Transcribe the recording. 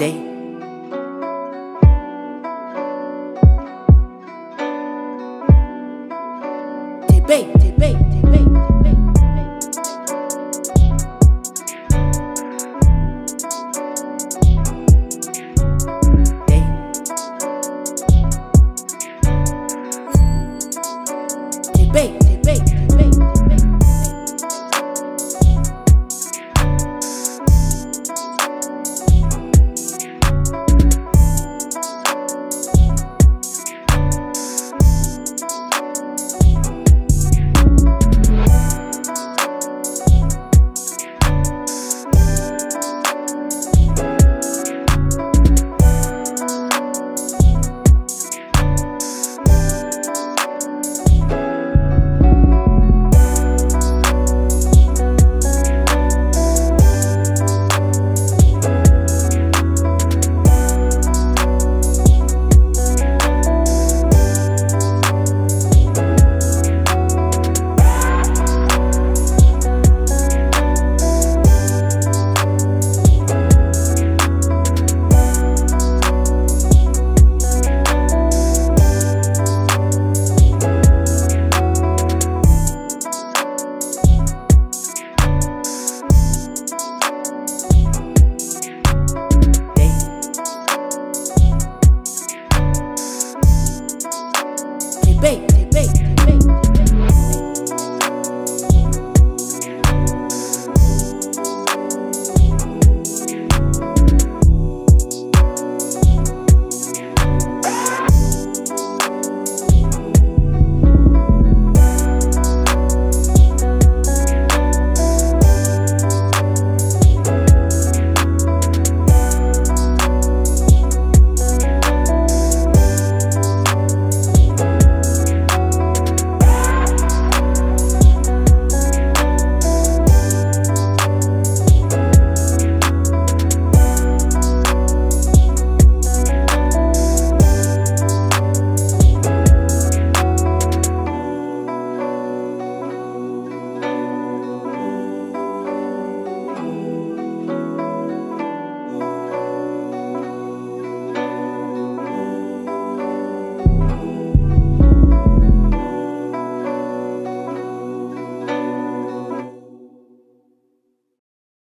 day.